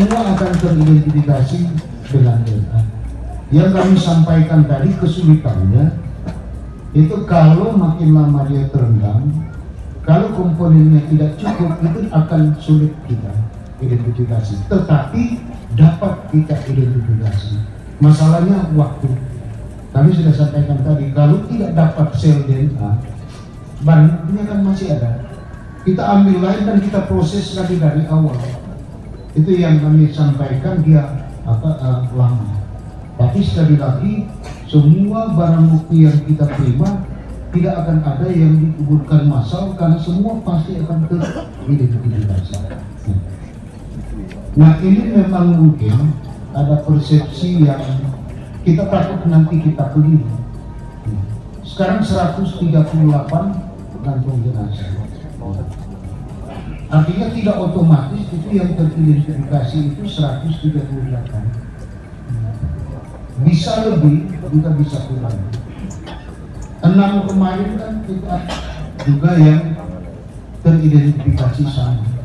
semua akan teridentifikasi dengan data. Yang kami sampaikan tadi kesulitannya itu kalau makin lama dia terendam, kalau komponennya tidak cukup itu akan sulit kita identifikasi. Tetapi dapat kita identifikasi. Masalahnya waktu. Kami sudah sampaikan tadi kalau tidak dapat sel DNA, barangnya kan masih ada. Kita ambil lain dan kita proses lagi dari awal. Itu yang kami sampaikan dia lama. Tapi sekali lagi semua barang bukti yang kita terima tidak akan ada yang dikuburkan massal karena semua pasti akan teridentifikasi. Nah ini memang mungkin ada persepsi yang kita takut nanti kita keliru. Sekarang 138 kantong jenazah. Artinya tidak otomatis itu yang teridentifikasi itu 138. Bisa lebih, juga bisa kurang. 6 kemarin kan kita juga yang teridentifikasi sama.